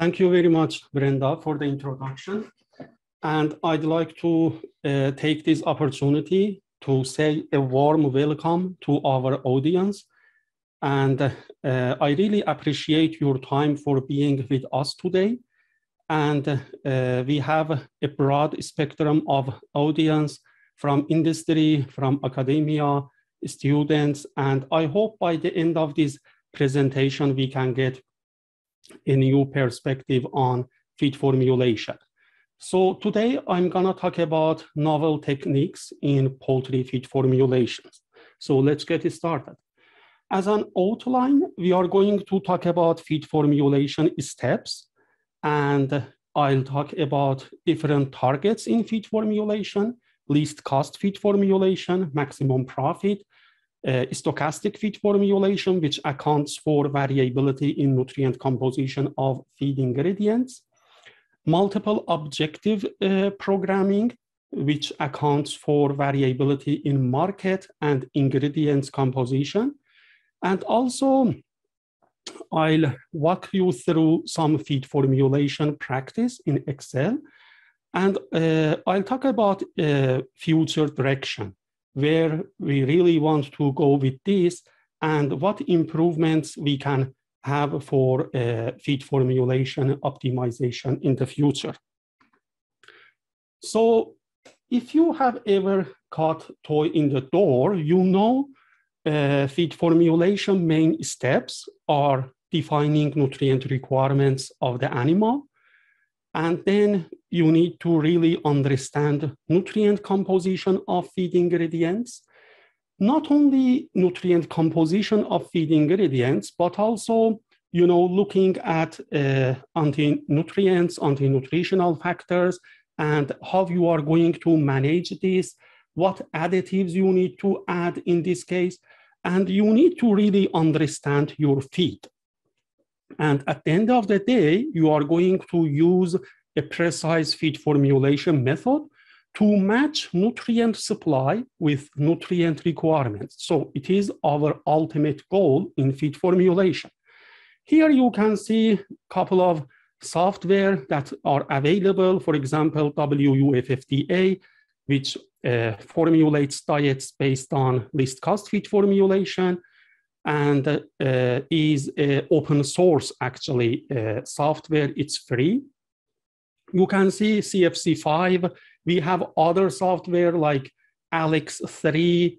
Thank you very much, Brenda, for the introduction. And I'd like to take this opportunity to say a warm welcome to our audience. And I really appreciate your time for being with us today. And we have a broad spectrum of audience from industry, from academia, students, and I hope by the end of this presentation, we can get a new perspective on feed formulation. So today I'm gonna talk about novel techniques in poultry feed formulations. So let's get started. As an outline, we are going to talk about feed formulation steps, and I'll talk about different targets in feed formulation, least cost feed formulation, maximum profit, stochastic feed formulation, which accounts for variability in nutrient composition of feed ingredients, multiple objective programming, which accounts for variability in market and ingredients composition. And also, I'll walk you through some feed formulation practice in Excel. And I'll talk about future direction, where we really want to go with this and what improvements we can have for feed formulation optimization in the future. So if you have ever caught toy in the door, you know feed formulation main steps are defining nutrient requirements of the animal. And then you need to really understand nutrient composition of feed ingredients. Not only nutrient composition of feed ingredients, but also, you know, looking at anti-nutrients, anti-nutritional factors, and how you are going to manage this, what additives you need to add in this case. And you need to really understand your feed. And at the end of the day, you are going to use a precise feed formulation method to match nutrient supply with nutrient requirements. So it is our ultimate goal in feed formulation. Here you can see a couple of software that are available, for example, WUFFDA, which formulates diets based on least cost feed formulation, and is open source, actually, software. It's free. You can see CFC5. We have other software like Alex3,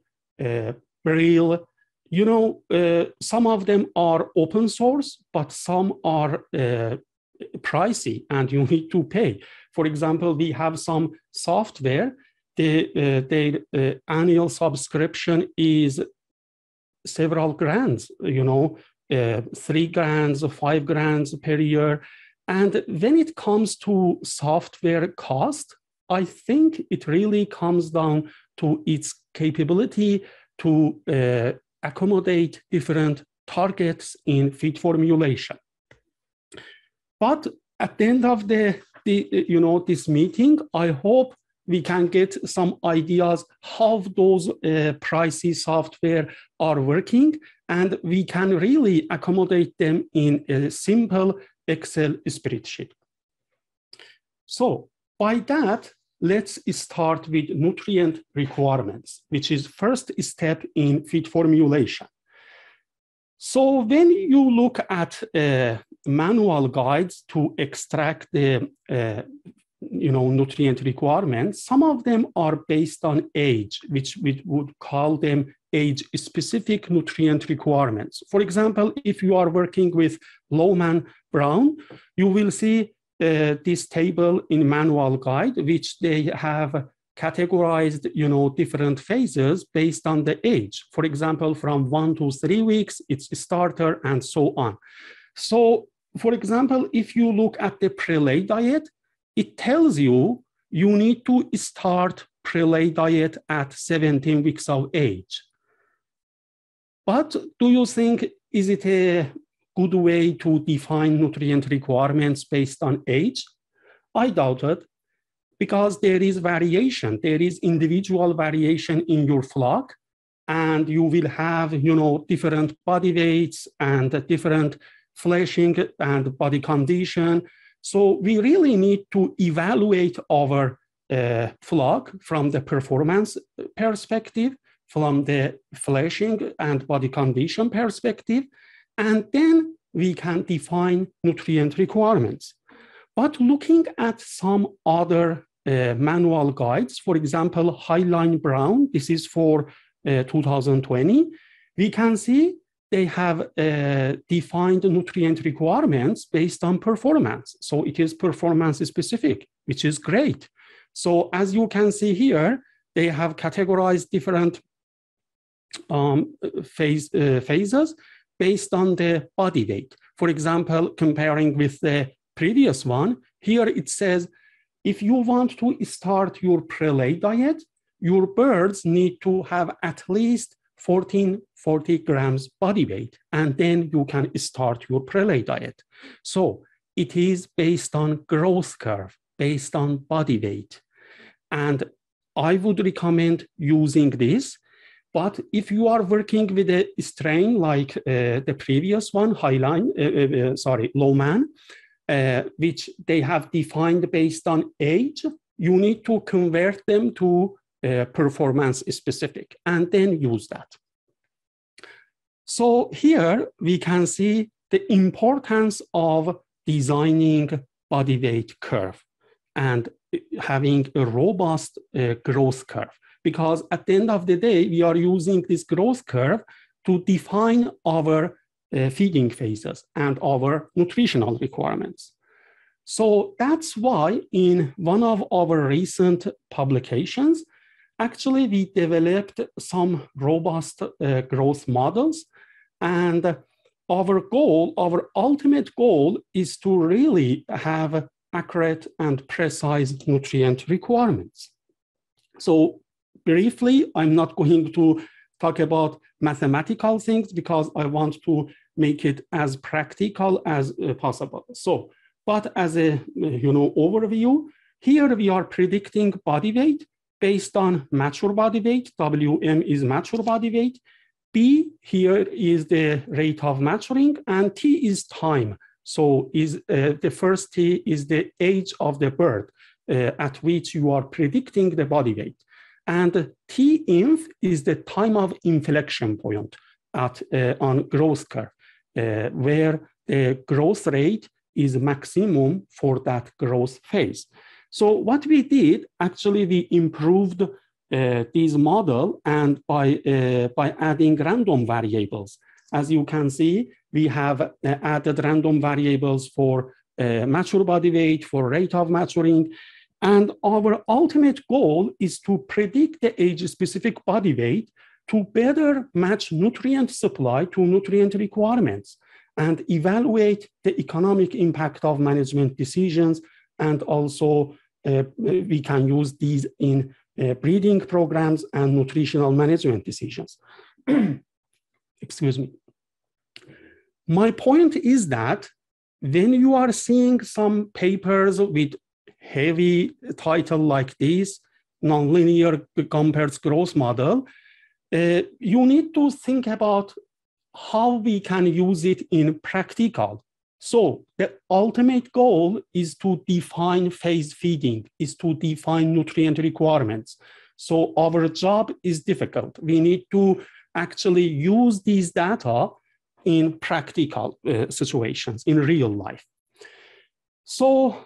Brill. You know, some of them are open source, but some are pricey and you need to pay. For example, we have some software. Their annual subscription is several grands, you know, 3 grand, 5 grand per year. And when it comes to software cost, I think it really comes down to its capability to accommodate different targets in feed formulation. But at the end of this meeting, I hope we can get some ideas how those pricey software are working, and we can really accommodate them in a simple Excel spreadsheet. So by that, let's start with nutrient requirements, which is first step in feed formulation. So when you look at manual guides to extract the nutrient requirements, some of them are based on age, which we would call them age-specific nutrient requirements. For example, if you are working with Lohmann Brown, you will see this table in manual guide, which they have categorized, you know, different phases based on the age. For example, from 1 to 3 weeks, it's a starter and so on. So for example, if you look at the prelate diet, it tells you, you need to start prelate diet at 17 weeks of age. But do you think, is it a good way to define nutrient requirements based on age? I doubt it, because there is variation. There is individual variation in your flock, and you will have, you know, different body weights and different flashing and body condition. So we really need to evaluate our flag from the performance perspective, from the flashing and body condition perspective, and then we can define nutrient requirements. But looking at some other manual guides, for example, Hy-Line Brown, this is for 2020, we can see they have defined nutrient requirements based on performance. So it is performance specific, which is great. So as you can see here, they have categorized different phases based on the body weight. For example, comparing with the previous one, here it says, if you want to start your prelay diet, your birds need to have at least 1440 grams body weight, and then you can start your prelay diet. So it is based on growth curve, based on body weight. And I would recommend using this, but if you are working with a strain like the previous one, Lohmann, which they have defined based on age, you need to convert them to performance specific and then use that. So here we can see the importance of designing body weight curve and having a robust growth curve, because at the end of the day, we are using this growth curve to define our feeding phases and our nutritional requirements. So that's why in one of our recent publications, actually we developed some robust growth models, and our goal, our ultimate goal is to really have accurate and precise nutrient requirements. So briefly, I'm not going to talk about mathematical things because I want to make it as practical as possible. So, but as a overview, here we are predicting body weight based on mature body weight. WM is mature body weight. B here is the rate of maturing, and T is time. So is the first T is the age of the bird at which you are predicting the body weight. And T-inf is the time of inflection point at, on growth curve, where the growth rate is maximum for that growth phase. So what we did, actually, we improved this model, and by adding random variables. As you can see, we have added random variables for mature body weight, for rate of maturing, and our ultimate goal is to predict the age-specific body weight to better match nutrient supply to nutrient requirements and evaluate the economic impact of management decisions. And also we can use these in breeding programs and nutritional management decisions. Excuse me. My point is that when you are seeing some papers with heavy title like this, nonlinear compares growth model, you need to think about how we can use it in practical. So the ultimate goal is to define phase feeding, is to define nutrient requirements. So our job is difficult. We need to actually use these data in practical situations, in real life. So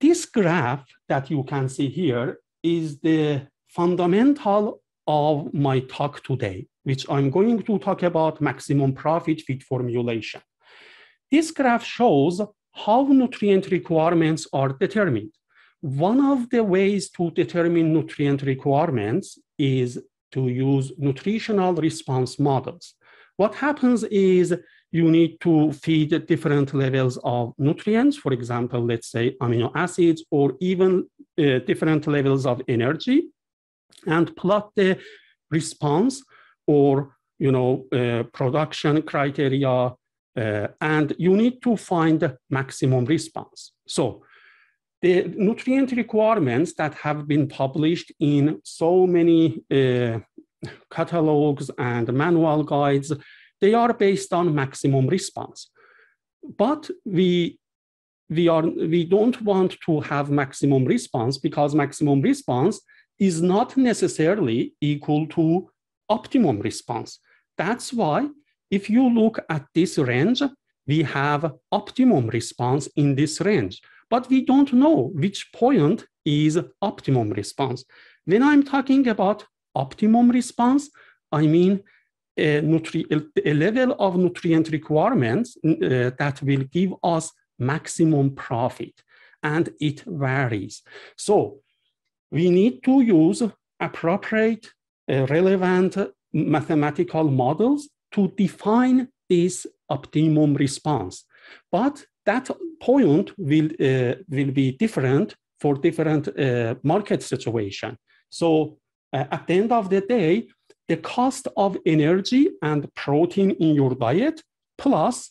this graph that you can see here is the fundamental of my talk today, which I'm going to talk about maximum profit feed formulation. This graph shows how nutrient requirements are determined. One of the ways to determine nutrient requirements is to use nutritional response models. What happens is you need to feed different levels of nutrients, for example, let's say amino acids, or even different levels of energy, and plot the response or production criteria, and you need to find maximum response. So the nutrient requirements that have been published in so many catalogs and manual guides, they are based on maximum response. But we don't want to have maximum response, because maximum response is not necessarily equal to optimum response. That's why if you look at this range, we have optimum response in this range, but we don't know which point is optimum response. When I'm talking about optimum response, I mean a level of nutrient requirements that will give us maximum profit, and it varies. So we need to use appropriate, relevant mathematical models to define this optimum response. But that point will be different for different market situation. So at the end of the day, the cost of energy and protein in your diet plus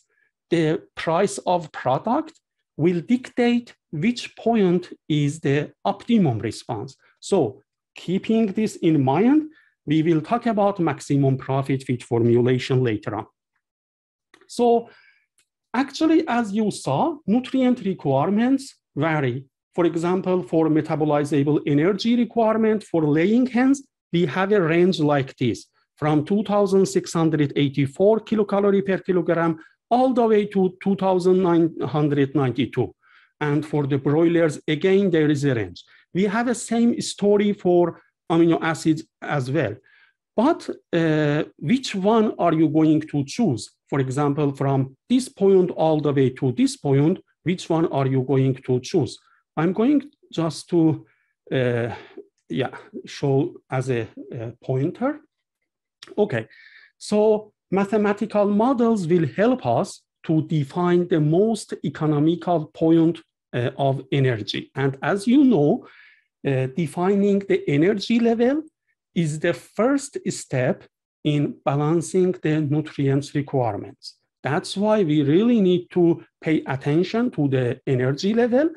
the price of product will dictate which point is the optimum response. So keeping this in mind, we will talk about maximum profit with formulation later on. So actually, as you saw, nutrient requirements vary. For example, for metabolizable energy requirement for laying hens, we have a range like this, from 2,684 kilocalories per kilogram all the way to 2,992. And for the broilers, again, there is a range. We have the same story for amino acids as well. But which one are you going to choose? For example, from this point all the way to this point, which one are you going to choose? I'm going just to show as a pointer. Okay, so mathematical models will help us to define the most economical point of energy. And as you know, defining the energy level is the first step in balancing the nutrients requirements. That's why we really need to pay attention to the energy level,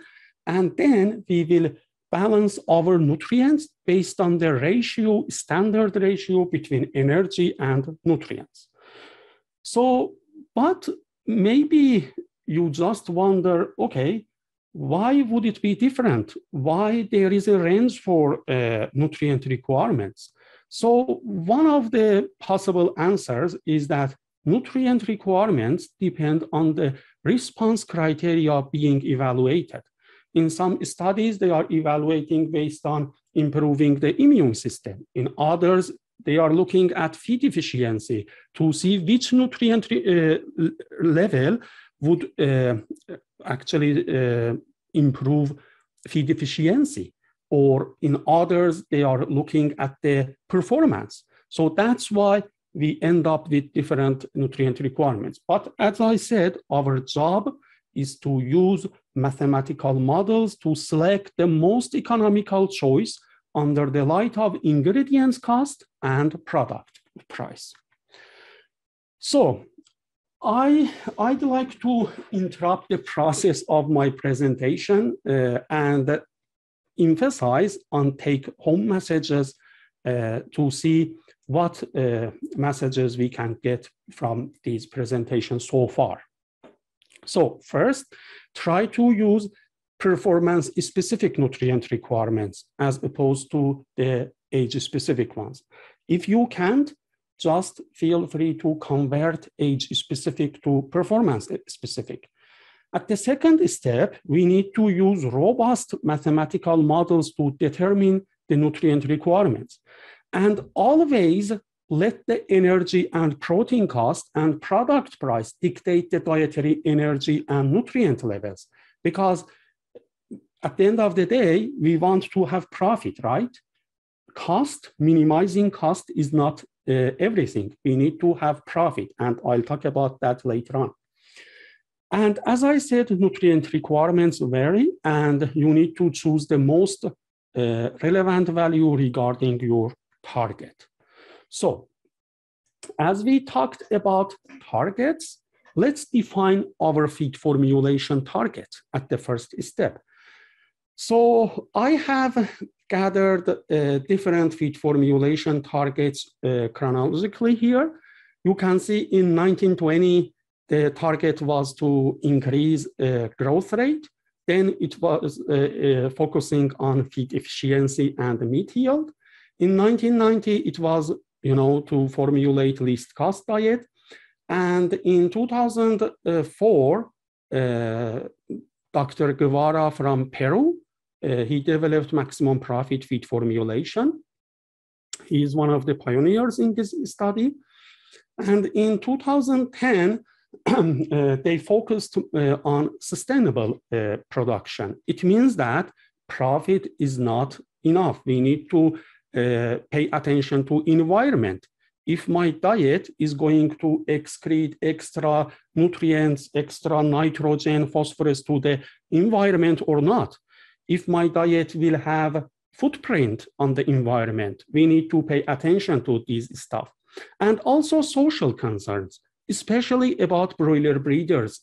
and then we will balance our nutrients based on the ratio, standard ratio between energy and nutrients. So, but maybe you just wonder, okay, why would it be different? Why there is a range for nutrient requirements? So one of the possible answers is that nutrient requirements depend on the response criteria being evaluated. In some studies, they are evaluating based on improving the immune system. In others, they are looking at feed efficiency to see which nutrient level would actually improve feed efficiency. Or in others, they are looking at the performance. So that's why we end up with different nutrient requirements. But as I said, our job is to use mathematical models to select the most economical choice under the light of ingredients cost and product price. So I'd like to interrupt the process of my presentation and emphasize on take-home messages to see what messages we can get from these presentations so far. So first, try to use performance-specific nutrient requirements as opposed to the age-specific ones. If you can't, just feel free to convert age-specific to performance-specific. At the second step, we need to use robust mathematical models to determine the nutrient requirements. And always let the energy and protein cost and product price dictate the dietary energy and nutrient levels. Because at the end of the day, we want to have profit, right? Cost, minimizing cost is not everything. We need to have profit, and I'll talk about that later on. And as I said, nutrient requirements vary, and you need to choose the most relevant value regarding your target. So, as we talked about targets, let's define our feed formulation target at the first step. So, I have gathered different feed formulation targets chronologically here. You can see in 1920, the target was to increase growth rate. Then it was focusing on feed efficiency and meat yield. In 1990, it was, to formulate least cost diet. And in 2004, Dr. Guevara from Peru, he developed maximum profit feed formulation. He is one of the pioneers in this study. And in 2010, they focused on sustainable production. It means that profit is not enough. We need to pay attention to environment. If my diet is going to excrete extra nutrients, extra nitrogen, phosphorus to the environment or not, if my diet will have footprint on the environment, we need to pay attention to these stuff. And also social concerns, especially about broiler breeders.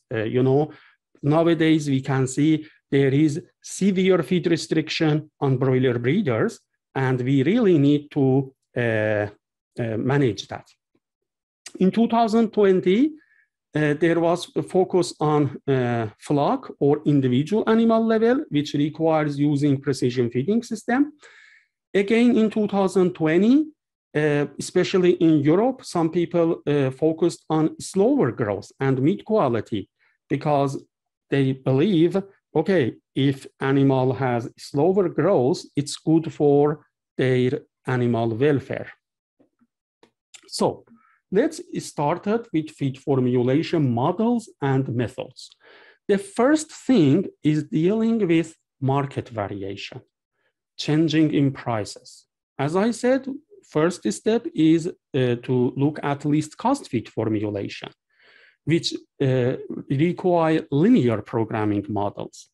Nowadays we can see there is severe feed restriction on broiler breeders, and we really need to manage that. In 2020, there was a focus on flock or individual animal level, which requires using precision feeding system. Again, in 2020, especially in Europe, some people focused on slower growth and meat quality because they believe, okay, if animal has slower growth, it's good for their animal welfare. So let's start with feed formulation models and methods. The first thing is dealing with market variation, changing in prices. As I said, first step is to look at least cost feed formulation, which require linear programming models.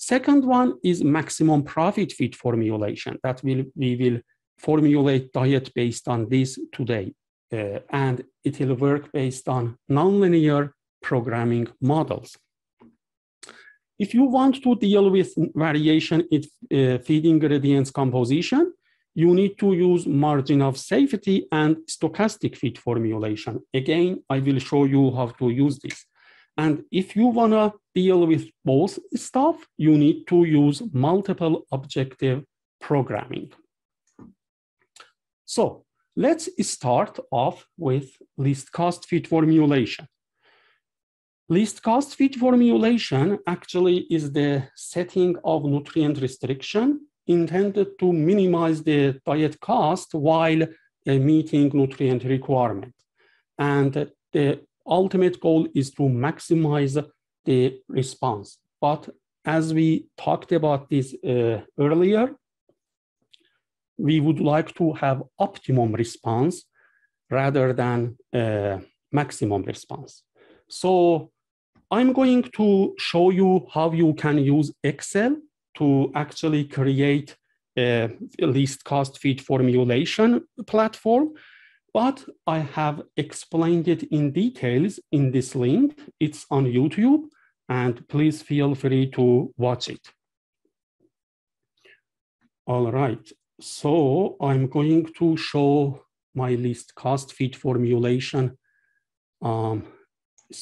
Second one is maximum profit feed formulation. That we will formulate diet based on this today. And it will work based on nonlinear programming models. If you want to deal with variation in feed ingredients composition, you need to use margin of safety and stochastic feed formulation. Again, I will show you how to use this. And if you want to deal with both stuff, you need to use multiple objective programming. So let's start off with least cost feed formulation. Least cost feed formulation actually is the setting of nutrient restriction intended to minimize the diet cost while meeting nutrient requirement. And the ultimate goal is to maximize the response. But as we talked about this earlier, we would like to have optimum response rather than maximum response. So I'm going to show you how you can use Excel to actually create a least cost feed formulation platform, but I have explained it in details in this link. It's on YouTube, and please feel free to watch it. All right. So I'm going to show my least cost feed formulation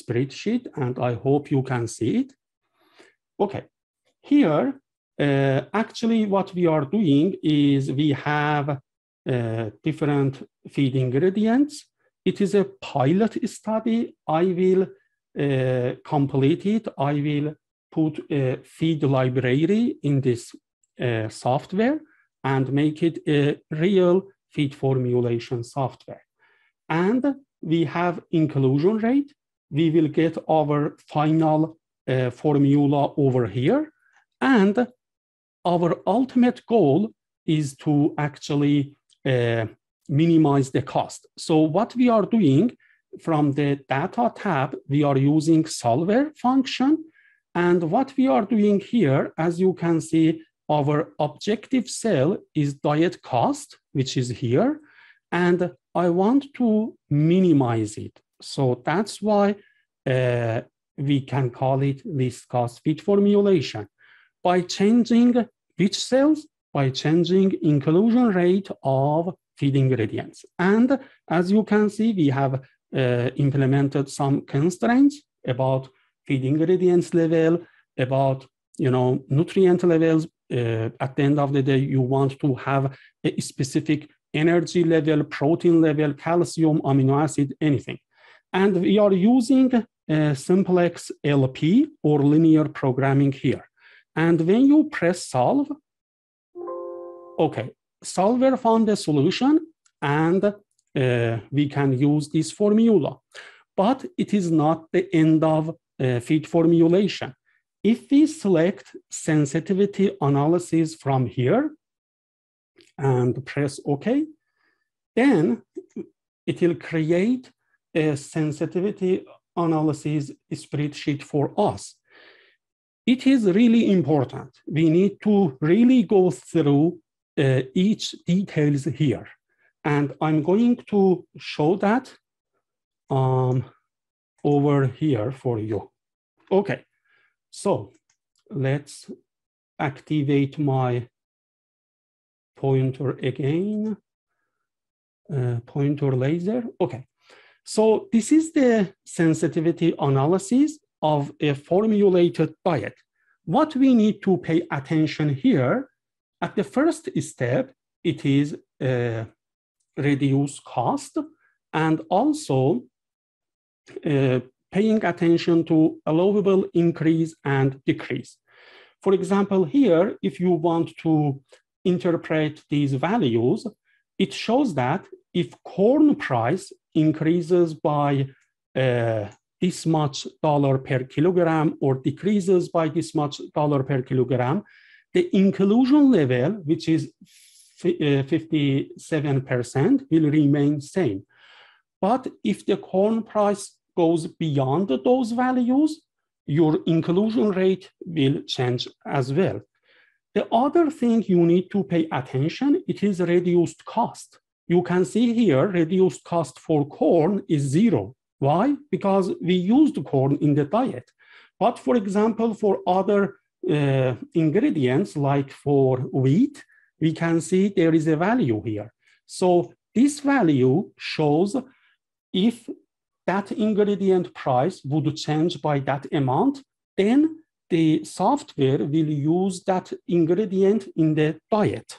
spreadsheet, and I hope you can see it. Okay, here, actually what we are doing is we have different feed ingredients. It is a pilot study. I will complete it. I will put a feed library in this software and make it a real feed formulation software. And we have inclusion rate. We will get our final formula over here. And our ultimate goal is to actually minimize the cost. So what we are doing from the data tab, we are using solver function. And what we are doing here, as you can see, our objective cell is diet cost, which is here, and I want to minimize it. So that's why we can call it least cost feed formulation. By changing which cells? By changing inclusion rate of feed ingredients. And as you can see, we have implemented some constraints about feed ingredients level, about nutrient levels. At the end of the day, you want to have a specific energy level, protein level, calcium, amino acid, anything. And we are using simplex LP or linear programming here. And when you press solve, okay, solver found the solution, and we can use this formula. But it is not the end of feed formulation. If we select sensitivity analysis from here and press OK, then it will create a sensitivity analysis spreadsheet for us. It is really important. We need to really go through each details here. And I'm going to show that over here for you. Okay, so let's activate my pointer again, pointer laser. Okay, so this is the sensitivity analysis of a formulated diet. What we need to pay attention here, at the first step, it is reduce cost, and also paying attention to allowable increase and decrease. For example, here, if you want to interpret these values, it shows that if corn price increases by this much dollar per kilogram or decreases by this much dollar per kilogram, the inclusion level, which is 57%, will remain same. But if the corn price goes beyond those values, your inclusion rate will change as well. The other thing you need to pay attention, it is reduced cost. You can see here, reduced cost for corn is 0. Why? Because we used corn in the diet. But for example, for other ingredients, like for wheat, we can see there is a value here. So this value shows if that ingredient price would change by that amount, then the software will use that ingredient in the diet.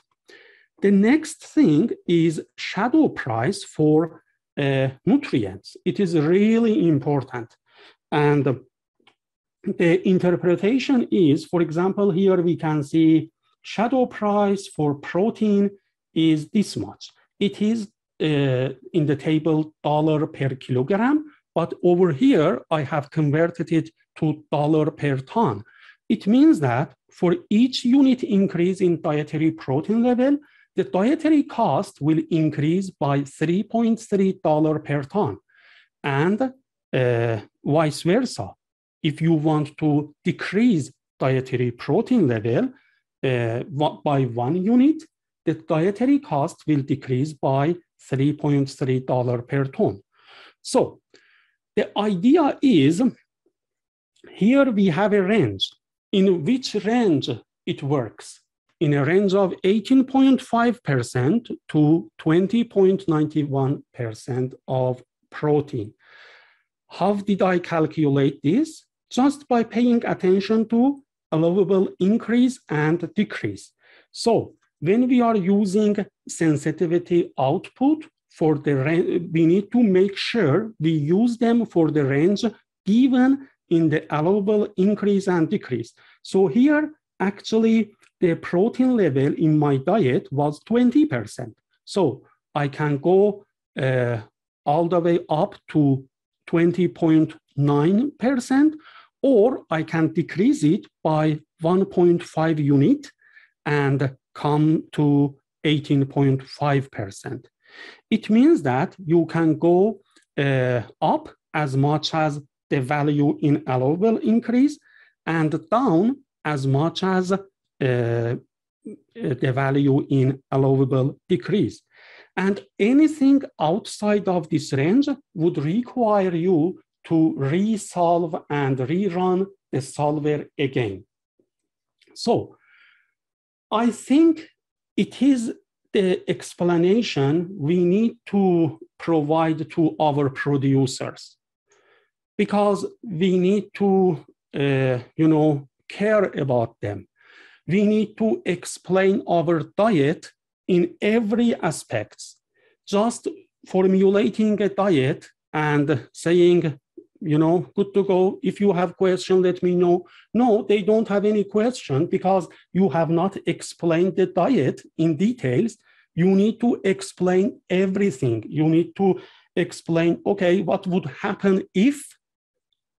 The next thing is shadow price for nutrients. It is really important. And the interpretation is, for example, here we can see shadow price for protein is this much. It is in the table dollar per kilogram, but over here I have converted it to dollar per ton. It means that for each unit increase in dietary protein level, the dietary cost will increase by $3.3 per ton, and vice versa. If you want to decrease dietary protein level by 1 unit, the dietary cost will decrease by $3.3 per ton. So the idea is, here we have a range. In which range it works? In a range of 18.5% to 20.91% of protein. How did I calculate this? Just by paying attention to allowable increase and decrease. So when we are using sensitivity output for the range, we need to make sure we use them for the range given in the allowable increase and decrease. So here, actually, the protein level in my diet was 20%. So I can go all the way up to 20.9%, or I can decrease it by 1.5 unit and come to 18.5%. It means that you can go up as much as the value in allowable increase and down as much as the value in allowable decrease. And anything outside of this range would require you to resolve and rerun the solver again. So I think it is explanation we need to provide to our producers, because we need to, care about them. We need to explain our diet in every aspect. Just formulating a diet and saying, good to go. If you have question, let me know. No, they don't have any question because you have not explained the diet in details. You need to explain everything. You need to explain, okay, what would happen if,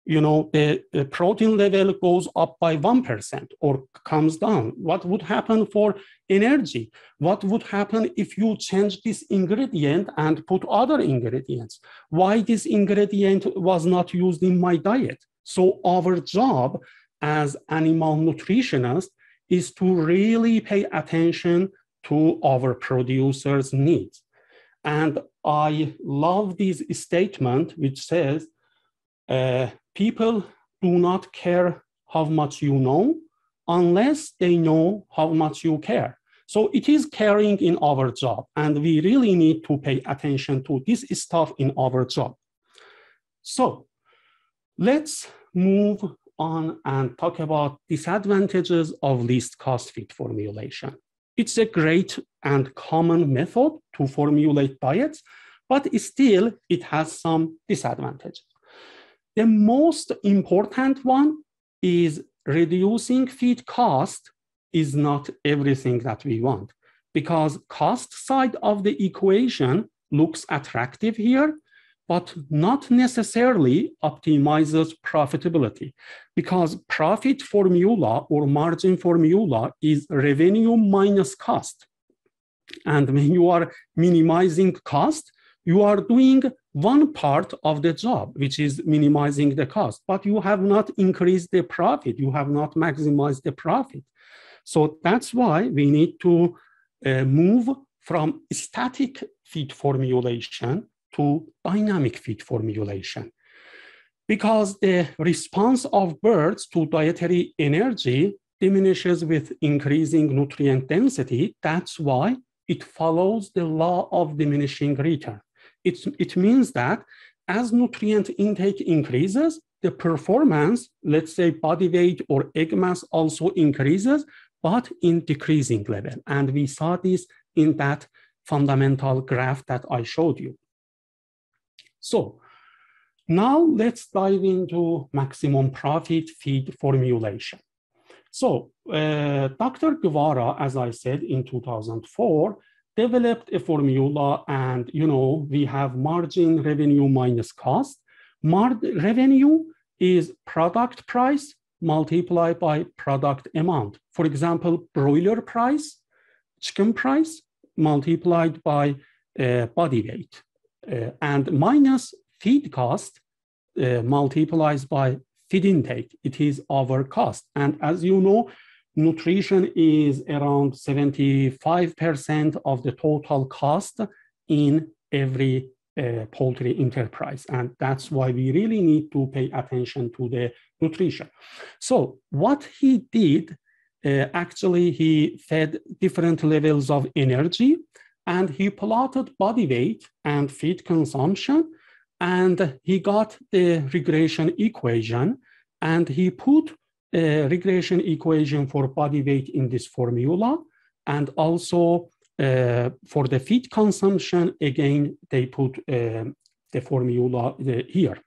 the protein level goes up by 1% or comes down? What would happen for energy? What would happen if you change this ingredient and put other ingredients? Why this ingredient was not used in my diet? So our job as animal nutritionists is to really pay attention to our producers' needs. And I love this statement, which says, people do not care how much you know unless they know how much you care. So it is caring in our job, and we really need to pay attention to this stuff in our job. So let's move on and talk about disadvantages of least cost feed formulation. It's a great and common method to formulate diets, but still it has some disadvantages. The most important one is reducing feed cost is not everything that we want, because cost side of the equation looks attractive here, but not necessarily optimizes profitability, because profit formula or margin formula is revenue minus cost. And when you are minimizing cost, you are doing one part of the job, which is minimizing the cost, but you have not increased the profit. You have not maximized the profit. So that's why we need to move from static feed formulation to dynamic feed formulation, because the response of birds to dietary energy diminishes with increasing nutrient density. That's why it follows the law of diminishing return. It means that as nutrient intake increases, the performance, let's say body weight or egg mass, also increases, but in decreasing level. And we saw this in that fundamental graph that I showed you. So now let's dive into maximum profit feed formulation. So Dr. Guevara, as I said, in 2004, developed a formula, and we have margin, revenue minus cost. Revenue is product price multiplied by product amount. For example, broiler price, chicken price multiplied by body weight, and minus feed cost multiplies by feed intake. It is our cost, and as you know, nutrition is around 75% of the total cost in every poultry enterprise. And that's why we really need to pay attention to the nutrition. So what he did, actually he fed different levels of energy, and he plotted body weight and feed consumption, and he got the regression equation, and he put a regression equation for body weight in this formula, and also for the feed consumption, again, they put the formula here.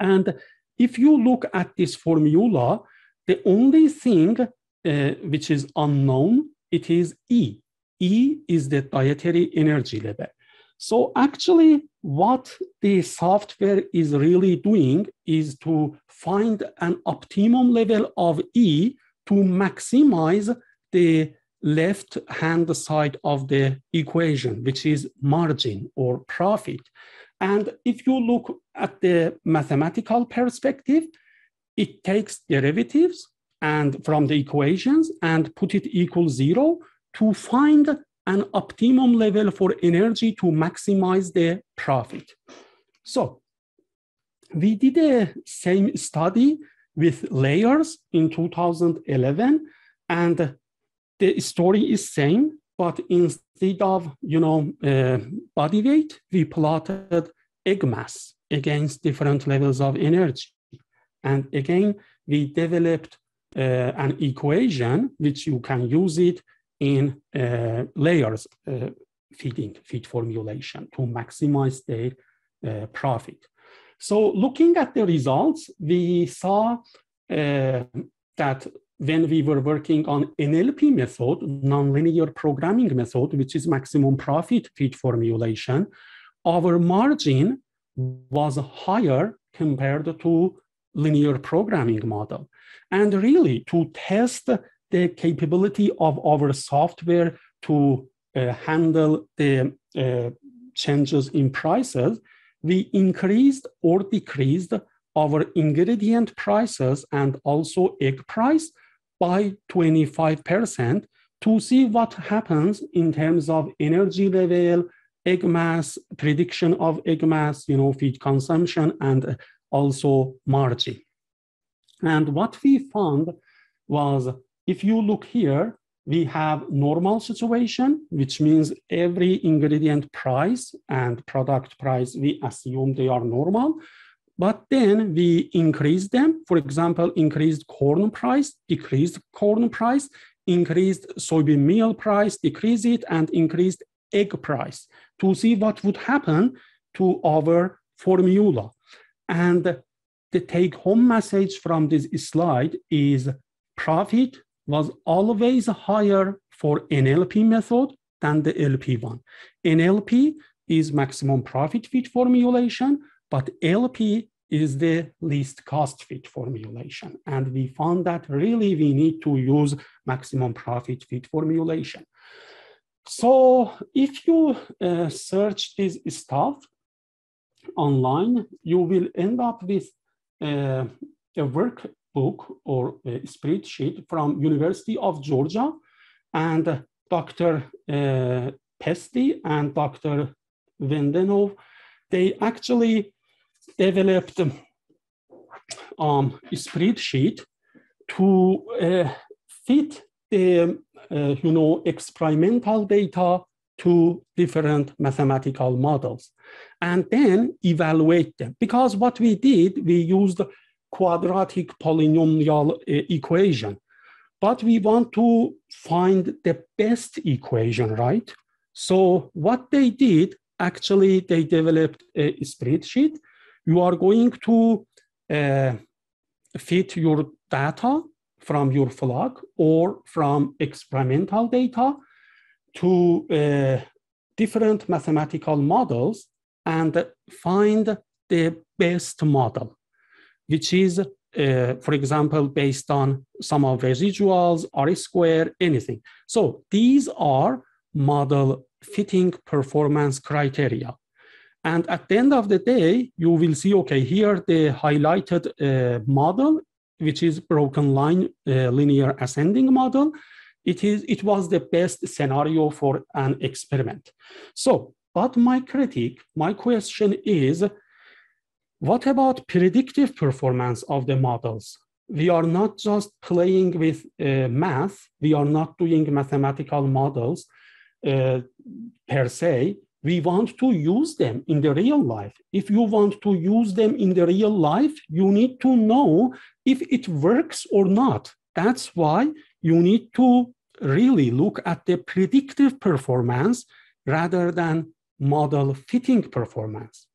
And if you look at this formula, the only thing which is unknown, it is E. E is the dietary energy level. So actually, what the software is really doing is to find an optimum level of E to maximize the left-hand side of the equation, which is margin or profit. And if you look at the mathematical perspective, it takes derivatives and from the equations and put it equal 0 to find an optimum level for energy to maximize the profit. So we did the same study with layers in 2011, and the story is same. But instead of, body weight, we plotted egg mass against different levels of energy. And again, we developed an equation, which you can use it in layers feeding, feed formulation to maximize their profit. So looking at the results, we saw that when we were working on NLP method, nonlinear programming method, which is maximum profit feed formulation, our margin was higher compared to linear programming model. And really to test the capability of our software to handle the changes in prices, we increased or decreased our ingredient prices and also egg price by 25% to see what happens in terms of energy level, egg mass, prediction of egg mass, feed consumption, and also margin. And what we found was, if you look here, we have normal situation, which means every ingredient price and product price, we assume they are normal. But then we increase them, for example, increased corn price, decreased corn price, increased soybean meal price, decrease it, and increased egg price to see what would happen to our formula. And the take-home message from this slide is profit was always higher for NLP method than the LP one. NLP is maximum profit feed formulation, but LP is the least cost feed formulation. And we found that really we need to use maximum profit feed formulation. So if you search this stuff online, you will end up with a workbook or a spreadsheet from University of Georgia, and Dr. Pesty and Dr. Vendenov, they actually developed a spreadsheet to fit the experimental data to different mathematical models and then evaluate them. Because what we did, we used quadratic polynomial equation, but we want to find the best equation, right? So what they did, actually, they developed a spreadsheet. You are going to fit your data from your flock or from experimental data to different mathematical models and find the best model, which is, for example, based on sum of residuals, R-squared, anything. So these are model fitting performance criteria. And at the end of the day, you will see, okay, here the highlighted model, which is broken line linear ascending model. It was the best scenario for an experiment. So, but my question is, what about predictive performance of the models? We are not just playing with math, we are not doing mathematical models per se. We want to use them in the real life. If you want to use them in the real life, you need to know if it works or not. That's why you need to really look at the predictive performance rather than model fitting performance.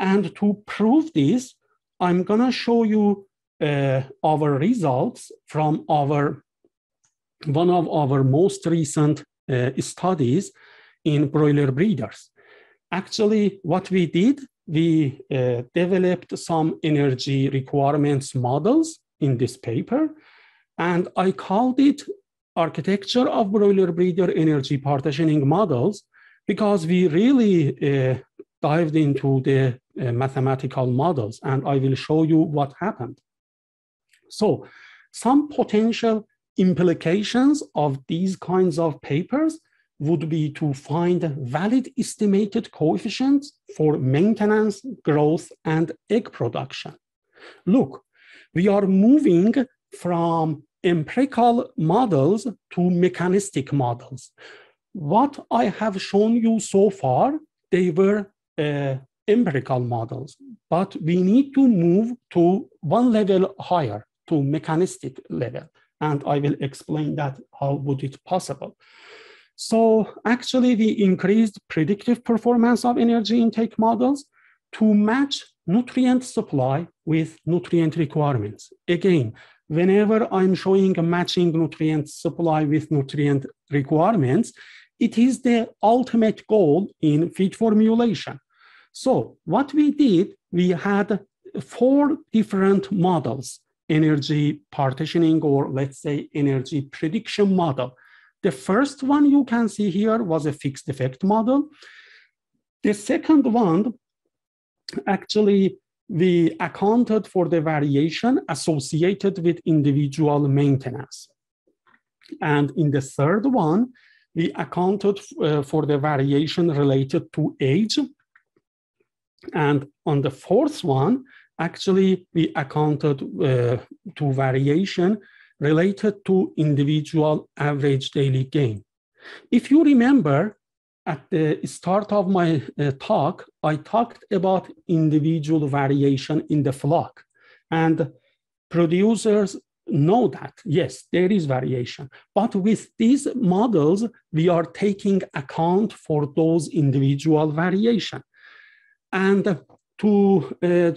And to prove this, I'm gonna show you our results from one of our most recent studies in broiler breeders. Actually, what we did, we developed some energy requirements models in this paper, and I called it Architecture of Broiler Breeder Energy Partitioning Models, because we really dived into the mathematical models, and I will show you what happened. So some potential implications of these kinds of papers would be to find valid estimated coefficients for maintenance, growth, and egg production. Look, we are moving from empirical models to mechanistic models. what I have shown you so far, they were empirical models, but we need to move to one level higher, to mechanistic level. And I will explain that, how would it possible. So actually we increased predictive performance of energy intake models to match nutrient supply with nutrient requirements. Again, whenever I'm showing a matching nutrient supply with nutrient requirements, it is the ultimate goal in feed formulation. So what we did, we had 4 different models: energy partitioning, or let's say energy prediction model. The first one you can see here was a fixed effect model. The second one, actually, we accounted for the variation associated with individual maintenance. And in the third one, we accounted for the variation related to age. And on the fourth one, actually, we accounted to variation related to individual average daily gain. If you remember, at the start of my talk, I talked about individual variation in the flock, and producers know that, yes, there is variation. But with these models, we are taking account for those individual variation. And to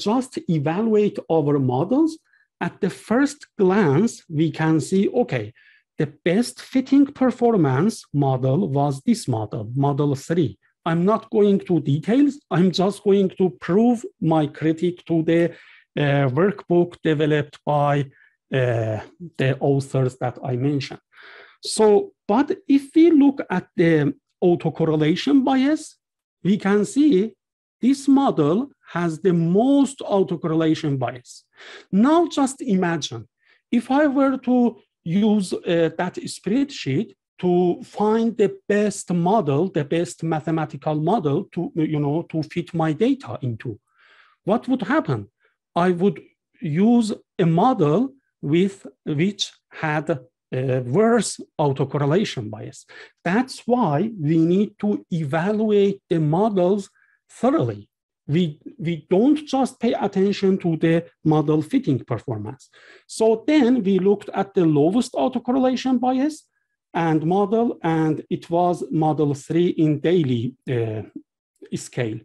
just evaluate our models, at the first glance, we can see, okay, the best fitting performance model was this model, model 3. I'm not going to details. I'm just going to prove my critique to the workbook developed by the authors that I mentioned. So, but if we look at the autocorrelation bias, we can see this model has the most autocorrelation bias. Now just imagine, if I were to use that spreadsheet to find the best model, the best mathematical model to, you know, to fit my data into, what would happen? I would use a model with which had a worse autocorrelation bias. That's why we need to evaluate the models thoroughly. We don't just pay attention to the model fitting performance. So then we looked at the lowest autocorrelation bias and model, and it was model 3 in daily scale.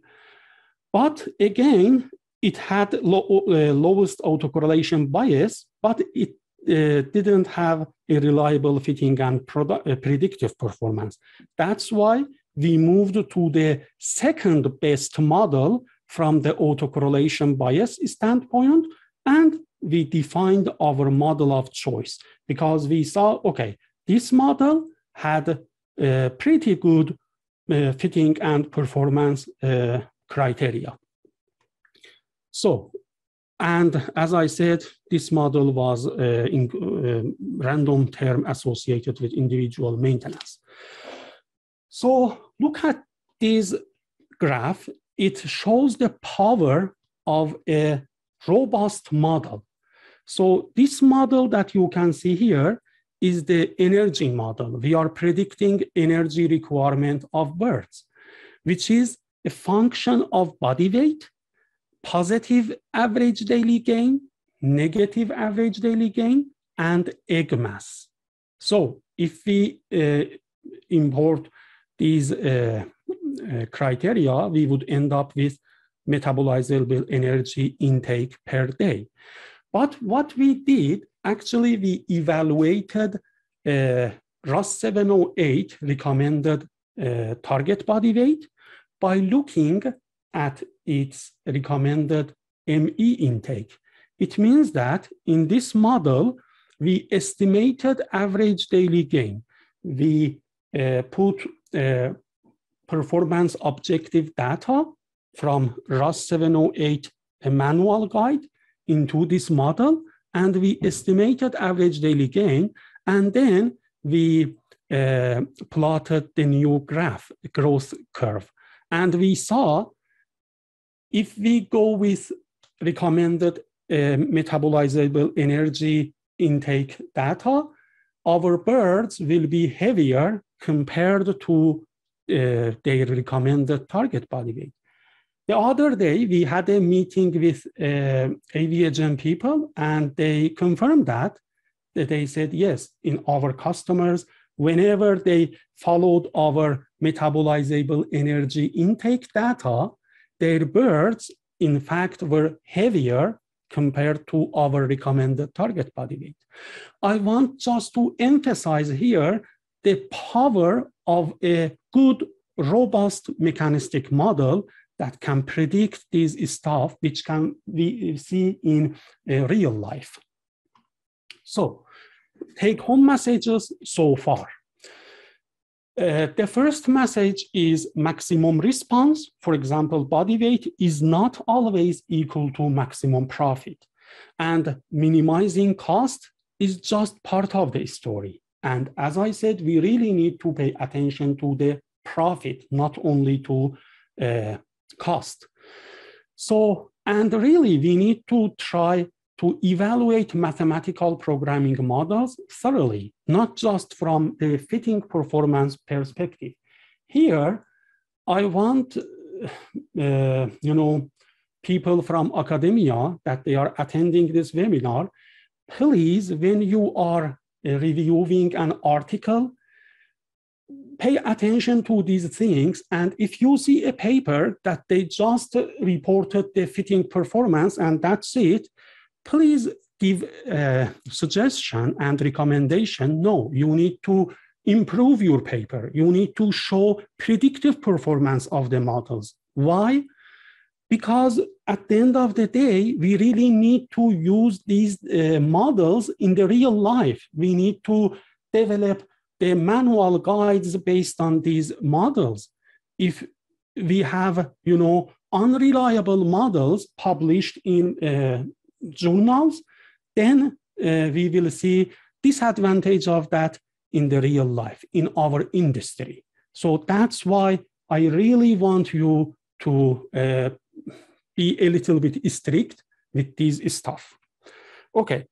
But again, it had lowest autocorrelation bias, but it didn't have a reliable fitting and predictive performance. That's why we moved to the second best model from the autocorrelation bias standpoint, and we defined our model of choice because we saw, okay, this model had a pretty good fitting and performance criteria. So, and as I said, this model was in random term associated with individual maintenance. So look at this graph. It shows the power of a robust model. So this model that you can see here is the energy model. We are predicting energy requirement of birds, which is a function of body weight, positive average daily gain, negative average daily gain, and egg mass. So if we import these criteria, we would end up with metabolizable energy intake per day. But what we did, actually, we evaluated Ross 708 recommended target body weight by looking at its recommended ME intake. It means that in this model, we estimated average daily gain. We put performance objective data from Ross 708 manual guide into this model, and we estimated average daily gain, and then we plotted the new graph, growth curve. And we saw if we go with recommended metabolizable energy intake data, our birds will be heavier compared to their recommended target body weight. The other day, we had a meeting with Aviagen people, and they confirmed that they said, yes, in our customers, whenever they followed our metabolizable energy intake data, their birds, in fact, were heavier compared to our recommended target body weight. I want just to emphasize here the power of a good, robust mechanistic model that can predict these stuff, which can we see in real life. So, take-home messages so far. The first message is maximum response. For example, body weight is not always equal to maximum profit. And minimizing cost is just part of the story. And as I said, we really need to pay attention to the profit, not only to cost. So, and really we need to try to evaluate mathematical programming models thoroughly, not just from a fitting performance perspective. Here, I want, people from academia that they are attending this webinar, please, when you are reviewing an article, pay attention to these things. And if you see a paper that they just reported the fitting performance and that's it, please give a suggestion and recommendation. No, you need to improve your paper. You need to show predictive performance of the models. Why? Because at the end of the day, we really need to use these models in the real life. We need to develop the manual guides based on these models. If we have, unreliable models published in journals, then we will see disadvantage of that in the real life, in our industry. So that's why I really want you to be a little bit strict with these stuff. Okay.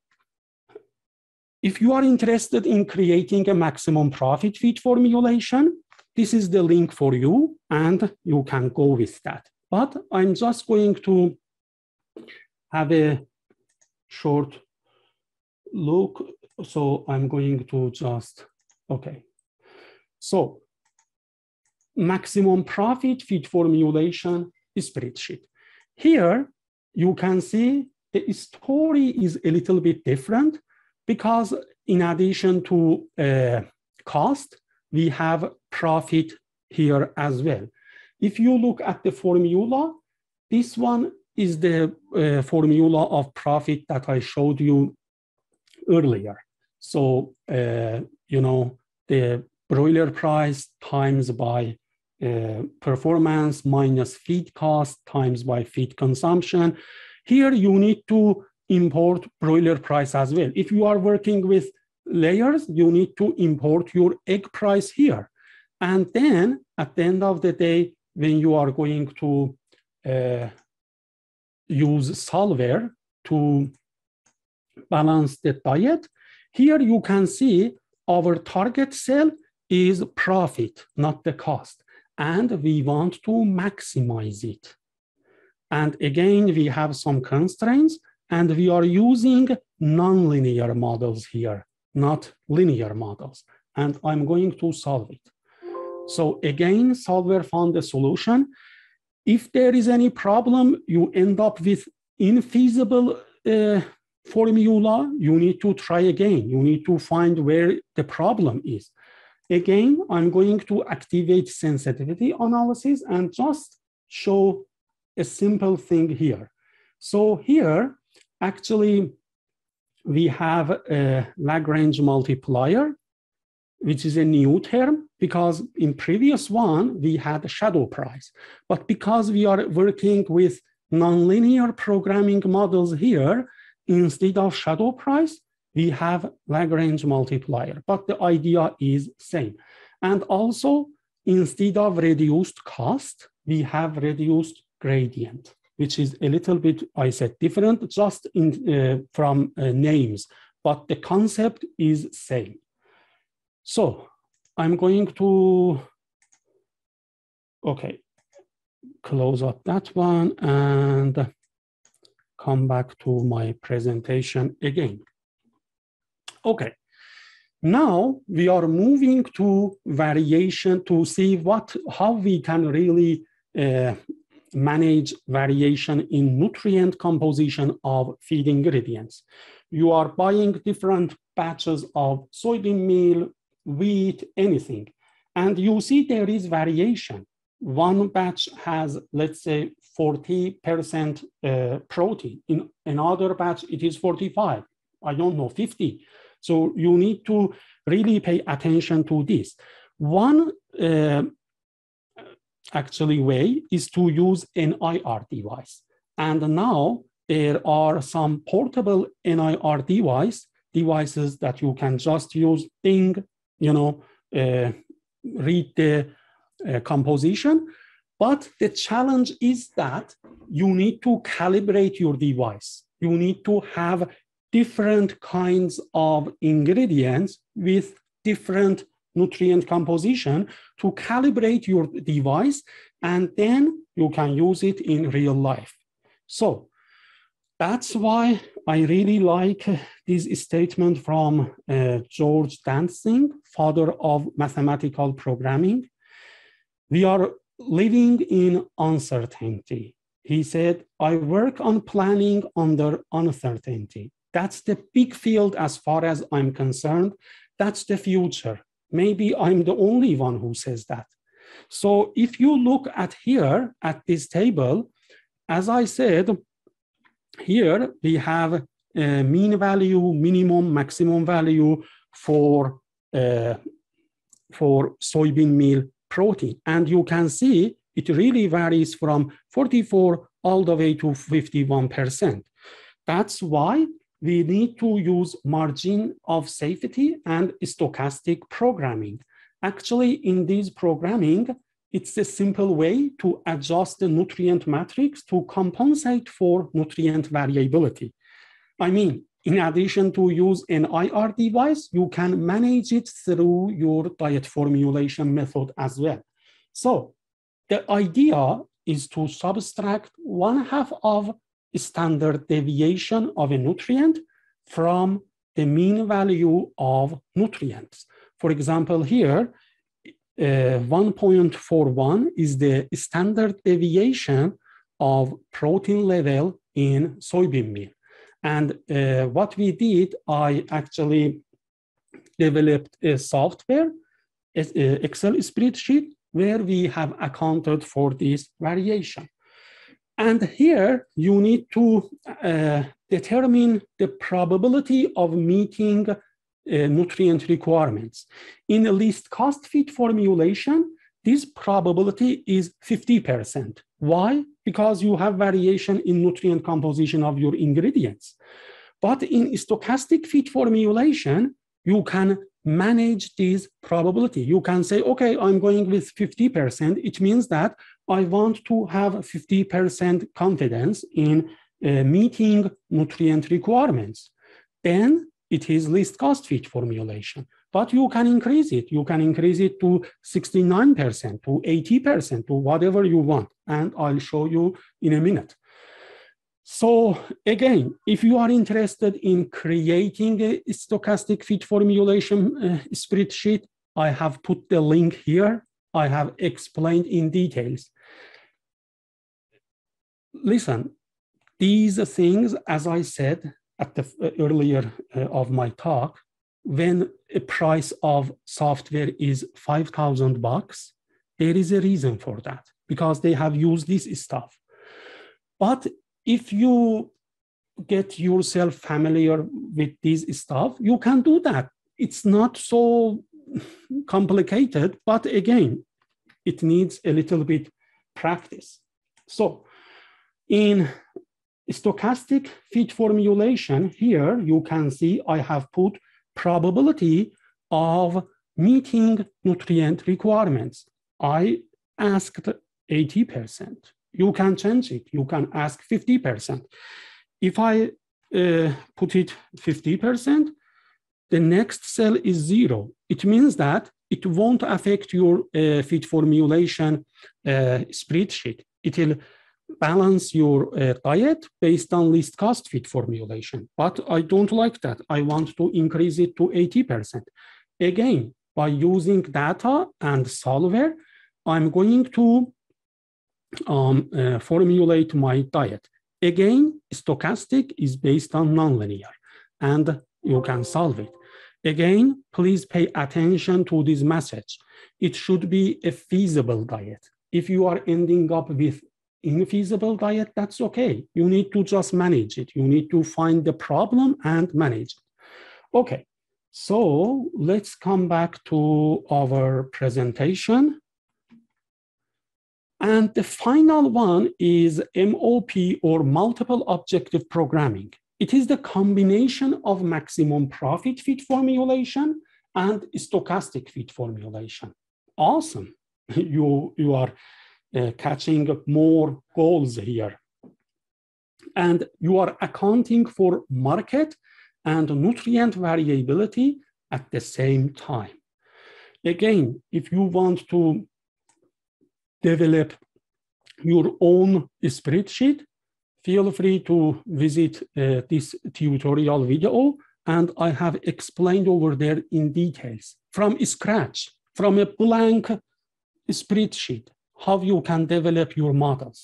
If you are interested in creating a maximum profit fit formulation, this is the link for you, and you can go with that. But I'm just going to have a short look. So I'm going to just, okay. So maximum profit fit formulation spreadsheet. Here you can see the story is a little bit different because in addition to cost, we have profit here as well. If you look at the formula, this one is the formula of profit that I showed you earlier. So, the broiler price times by performance minus feed cost times by feed consumption. Here you need to import broiler price as well. If you are working with layers, you need to import your egg price here. And then at the end of the day, when you are going to use Solver to balance the diet. Here you can see our target cell is profit, not the cost. And we want to maximize it. And again, we have some constraints and we are using nonlinear models here, not linear models. And I'm going to solve it. So again, Solver found a solution. If there is any problem, you end up with infeasible formula, you need to try again. You need to find where the problem is. Again, I'm going to activate sensitivity analysis and just show a simple thing here. So here, actually, we have a Lagrange multiplier, which is a new term because in previous one, we had a shadow price. But because we are working with nonlinear programming models here, instead of shadow price, we have Lagrange multiplier, but the idea is same. And also instead of reduced cost, we have reduced gradient, which is a little bit, I said different just in, from names, but the concept is same. So I'm going to, okay, close up that one and come back to my presentation again. Okay, now we are moving to variation to see what, how we can really manage variation in nutrient composition of feed ingredients. You are buying different batches of soybean meal, wheat, anything, and you see there is variation. One batch has, let's say, 40% protein. In another batch, it is 45. I don't know, 50. So you need to really pay attention to this. One actually way is to use NIR device. And now there are some portable NIR devices that you can just use, ding, you know, read the composition. But the challenge is that you need to calibrate your device. You need to have different kinds of ingredients with different nutrient composition to calibrate your device, and then you can use it in real life. So that's why I really like this statement from George Dantzig, father of mathematical programming. We are living in uncertainty. He said, I work on planning under uncertainty. That's the big field as far as I'm concerned. That's the future. Maybe I'm the only one who says that. So if you look at here, at this table, as I said, here we have a mean value, minimum, maximum value for soybean meal protein. And you can see it really varies from 44 all the way to 51%. That's why we need to use margin of safety and stochastic programming. Actually, in this programming, it's a simple way to adjust the nutrient matrix to compensate for nutrient variability. I mean, in addition to use an NIR device, you can manage it through your diet formulation method as well. So the idea is to subtract 1/2 of standard deviation of a nutrient from the mean value of nutrients. For example, here, 1.41 is the standard deviation of protein level in soybean meal. And what we did, I actually developed a software, an Excel spreadsheet, where we have accounted for this variation. And here you need to determine the probability of meeting nutrient requirements. In a least cost feed formulation, this probability is 50%. Why? Because you have variation in nutrient composition of your ingredients. But in stochastic feed formulation, you can manage this probability. You can say, okay, I'm going with 50%. It means that I want to have 50% confidence in meeting nutrient requirements. Then it is least cost feed formulation. But you can increase it. You can increase it to 69%, to 80%, to whatever you want. And I'll show you in a minute. So again, if you are interested in creating a stochastic feed formulation spreadsheet, I have put the link here. I have explained in details. Listen, these things, as I said at the earlier of my talk, when a price of software is $5,000, there is a reason for that, because they have used this stuff. But if you get yourself familiar with this stuff, you can do that. It's not so complicated, but again, it needs a little bit practice. So in stochastic feed formulation, here you can see I have put probability of meeting nutrient requirements. I asked 80%. You can change it. You can ask 50%. If I put it 50%, the next cell is 0. It means that it won't affect your feed formulation spreadsheet. It will balance your diet based on least cost feed formulation. But I don't like that. I want to increase it to 80%. Again, by using data and solver, I'm going to formulate my diet. Again, stochastic is based on nonlinear, and you can solve it. Again, please pay attention to this message. It should be a feasible diet. If you are ending up with infeasible diet, that's okay. You need to just manage it. You need to find the problem and manage it. Okay, so let's come back to our presentation. And the final one is MOP, or multiple objective programming. It is the combination of maximum profit feed formulation and stochastic feed formulation. Awesome. You are catching more goals here. And you are accounting for market and nutrient variability at the same time. Again, if you want to develop your own spreadsheet, feel free to visit this tutorial video, and I have explained over there in details from scratch, from a blank spreadsheet, how you can develop your models.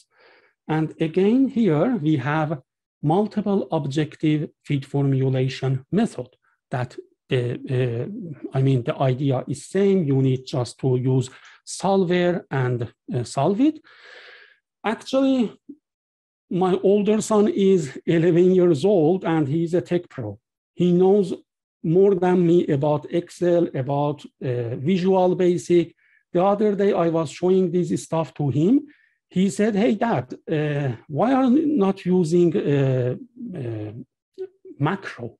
And again, here we have multiple objective feed formulation method that the idea is same. You need just to use solver and solve it. Actually, my older son is 11 years old and he's a tech pro. He knows more than me about Excel, about Visual Basic. The other day I was showing this stuff to him. He said, hey, Dad, why are you not using macro?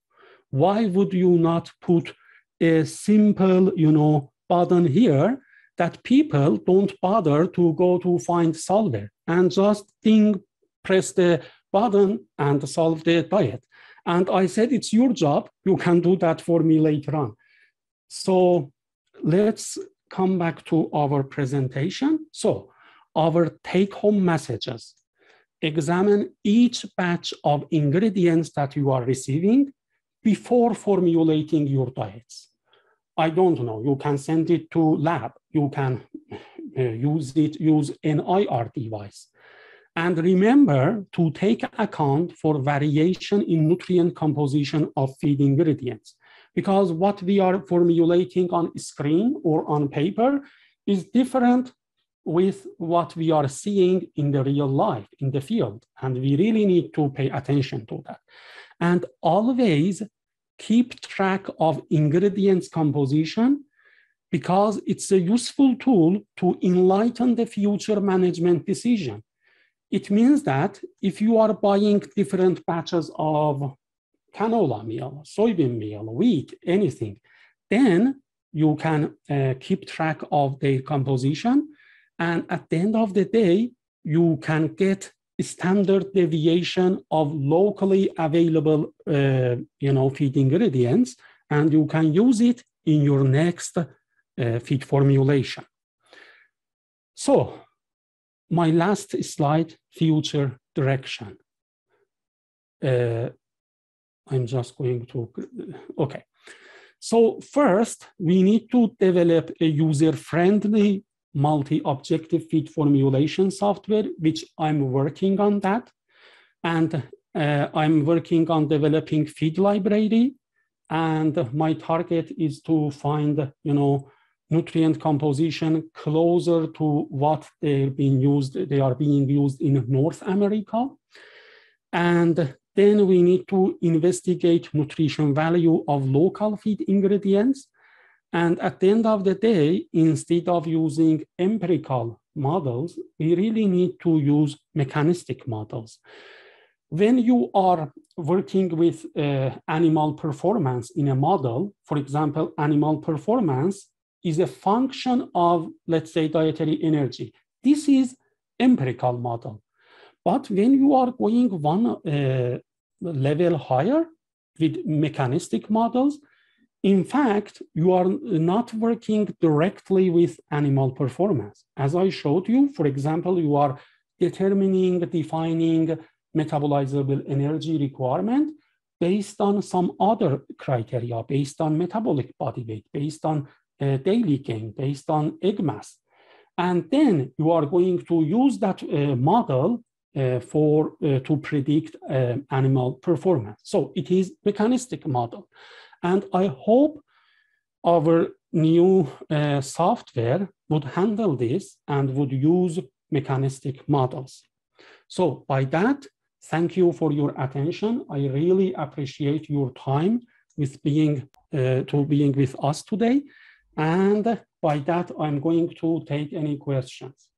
Why would you not put a simple, button here that people don't bother to go to find solver and just think, press the button and solve the diet? And I said, it's your job. You can do that for me later on. So let's come back to our presentation. So our take-home messages: examine each batch of ingredients that you are receiving before formulating your diets. I don't know, you can send it to lab. You can use NIR device. And remember to take account for variation in nutrient composition of feed ingredients, because what we are formulating on screen or on paper is different with what we are seeing in the real life, in the field. And we really need to pay attention to that. And always keep track of ingredients composition, because it's a useful tool to enlighten the future management decision. It means that if you are buying different batches of canola meal, soybean meal, wheat, anything, then you can keep track of the composition. And at the end of the day, you can get standard deviation of locally available feed ingredients, and you can use it in your next feed formulation. So, my last slide, future direction. I'm just going to, okay. So first, we need to develop a user-friendly multi-objective feed formulation software, which I'm working on that. And I'm working on developing feed library. And my target is to find, nutrient composition closer to what they are being used in North America. And then we need to investigate nutrition value of local feed ingredients. And at the end of the day, instead of using empirical models, we really need to use mechanistic models. When you are working with animal performance in a model, for example, animal performance is a function of, let's say, dietary energy. This is empirical model. But when you are going one level higher with mechanistic models, In fact, you are not working directly with animal performance. As I showed you, for example, you are determining, defining metabolizable energy requirement based on some other criteria, based on metabolic body weight, based on daily gain, based on egg mass. And then you are going to use that model to predict animal performance. So it is mechanistic model. And I hope our new software would handle this and would use mechanistic models. So by that, thank you for your attention. I really appreciate your time with being with us today. And by that, I'm going to take any questions.